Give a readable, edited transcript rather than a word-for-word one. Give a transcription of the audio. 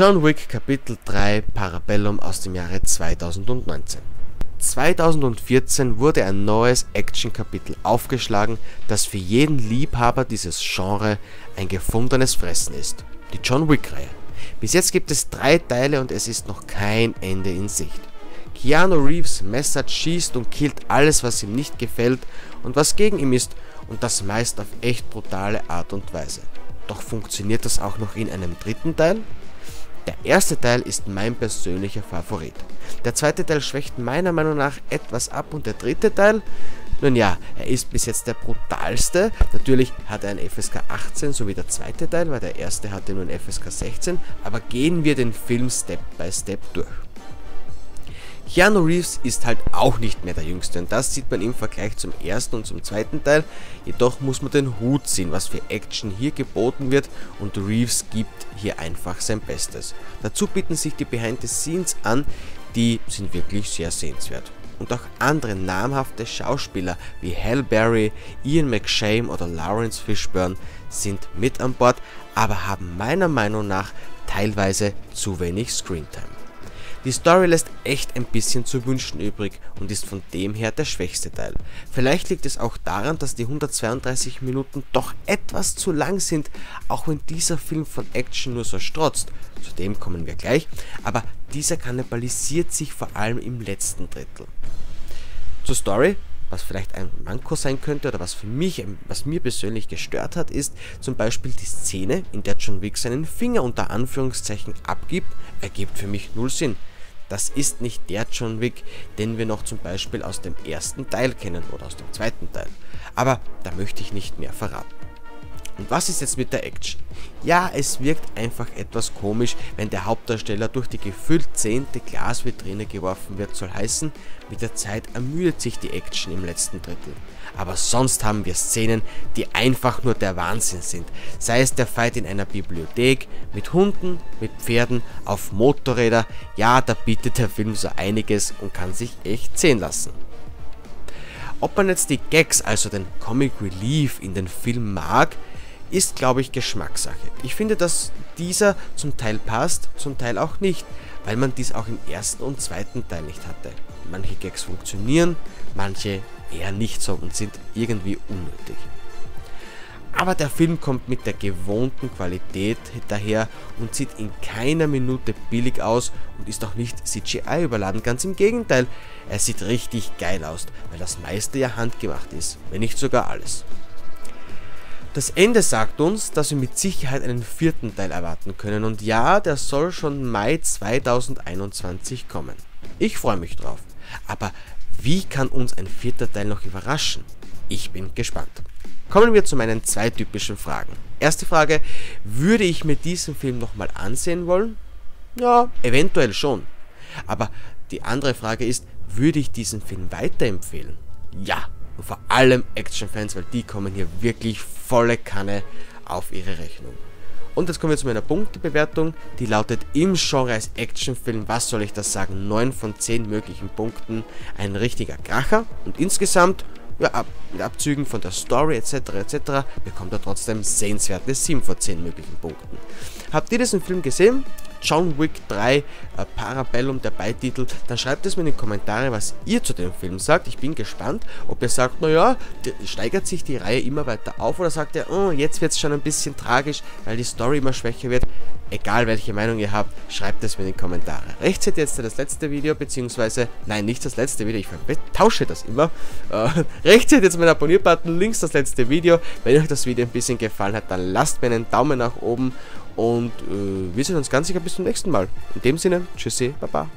John Wick Kapitel 3 Parabellum aus dem Jahre 2019. 2014 wurde ein neues Action-Kapitel aufgeschlagen, das für jeden Liebhaber dieses Genre ein gefundenes Fressen ist, die John Wick-Reihe. Bis jetzt gibt es 3 Teile und es ist noch kein Ende in Sicht. Keanu Reeves messert, schießt und killt alles, was ihm nicht gefällt und was gegen ihn ist, und das meist auf echt brutale Art und Weise. Doch funktioniert das auch noch in einem 3. Teil? Der erste Teil ist mein persönlicher Favorit. Der 2. Teil schwächt meiner Meinung nach etwas ab und der 3. Teil? Nun ja, er ist bis jetzt der brutalste. Natürlich hat er ein FSK 18, so wie der 2. Teil, weil der erste hatte nur ein FSK 16. Aber gehen wir den Film Step by Step durch. Keanu Reeves ist halt auch nicht mehr der Jüngste und das sieht man im Vergleich zum ersten und zum 2. Teil. Jedoch muss man den Hut ziehen, was für Action hier geboten wird, und Reeves gibt hier einfach sein Bestes. Dazu bieten sich die Behind the Scenes an, die sind wirklich sehr sehenswert. Und auch andere namhafte Schauspieler wie Halle Berry, Ian McShane oder Lawrence Fishburne sind mit an Bord, aber haben meiner Meinung nach teilweise zu wenig Screentime. Die Story lässt echt ein bisschen zu wünschen übrig und ist von dem her der schwächste Teil. Vielleicht liegt es auch daran, dass die 132 Minuten doch etwas zu lang sind, auch wenn dieser Film von Action nur so strotzt, zu dem kommen wir gleich, aber dieser kannibalisiert sich vor allem im letzten Drittel. Zur Story, was vielleicht ein Manko sein könnte oder was mir persönlich gestört hat, ist zum Beispiel die Szene, in der John Wick seinen Finger unter Anführungszeichen abgibt, ergibt für mich null Sinn. Das ist nicht der John Wick, den wir noch zum Beispiel aus dem ersten Teil kennen oder aus dem 2. Teil. Aber da möchte ich nicht mehr verraten. Und was ist jetzt mit der Action? Ja, es wirkt einfach etwas komisch, wenn der Hauptdarsteller durch die gefühlt 10. Glasvitrine geworfen wird, soll heißen, mit der Zeit ermüdet sich die Action im letzten Drittel. Aber sonst haben wir Szenen, die einfach nur der Wahnsinn sind. Sei es der Fight in einer Bibliothek, mit Hunden, mit Pferden, auf Motorräder. Ja, da bietet der Film so einiges und kann sich echt sehen lassen. Ob man jetzt die Gags, also den Comic Relief in den Film mag, ist, glaube ich, Geschmackssache. Ich finde, dass dieser zum Teil passt, zum Teil auch nicht, weil man dies auch im ersten und 2. Teil nicht hatte. Manche Gags funktionieren, manche eher nicht so und sind irgendwie unnötig. Aber der Film kommt mit der gewohnten Qualität daher und sieht in keiner Minute billig aus und ist auch nicht CGI überladen, ganz im Gegenteil. Er sieht richtig geil aus, weil das meiste ja handgemacht ist, wenn nicht sogar alles. Das Ende sagt uns, dass wir mit Sicherheit einen 4. Teil erwarten können, und ja, der soll schon Mai 2021 kommen. Ich freue mich drauf, aber wie kann uns ein 4. Teil noch überraschen? Ich bin gespannt. Kommen wir zu meinen 2 typischen Fragen. Erste Frage, würde ich mir diesen Film nochmal ansehen wollen? Ja, eventuell schon. Aber die andere Frage ist, würde ich diesen Film weiterempfehlen? Ja. Und vor allem Action-Fans, weil die kommen hier wirklich volle Kanne auf ihre Rechnung. Und jetzt kommen wir zu meiner Punktebewertung, die lautet im Genre als Actionfilm, was soll ich das sagen, 9 von 10 möglichen Punkten, ein richtiger Kracher, und insgesamt, ja, mit Abzügen von der Story etc. bekommt er trotzdem sehenswerte 7 von 10 möglichen Punkten. Habt ihr diesen Film gesehen? John Wick 3 Parabellum, der Beititel, dann schreibt es mir in die Kommentare, was ihr zu dem Film sagt. Ich bin gespannt, ob ihr sagt, naja, steigert sich die Reihe immer weiter auf, oder sagt ihr, oh, jetzt wird es schon ein bisschen tragisch, weil die Story immer schwächer wird. Egal welche Meinung ihr habt, schreibt es mir in die Kommentare. Rechts seht ihr jetzt das letzte Video, beziehungsweise, nein, nicht das letzte Video, ich vertausche das immer. Rechts seht ihr jetzt meinen Abonnier-Button, links das letzte Video. Wenn euch das Video ein bisschen gefallen hat, dann lasst mir einen Daumen nach oben. Und wir sehen uns ganz sicher bis zum nächsten Mal. In dem Sinne, tschüssi, baba.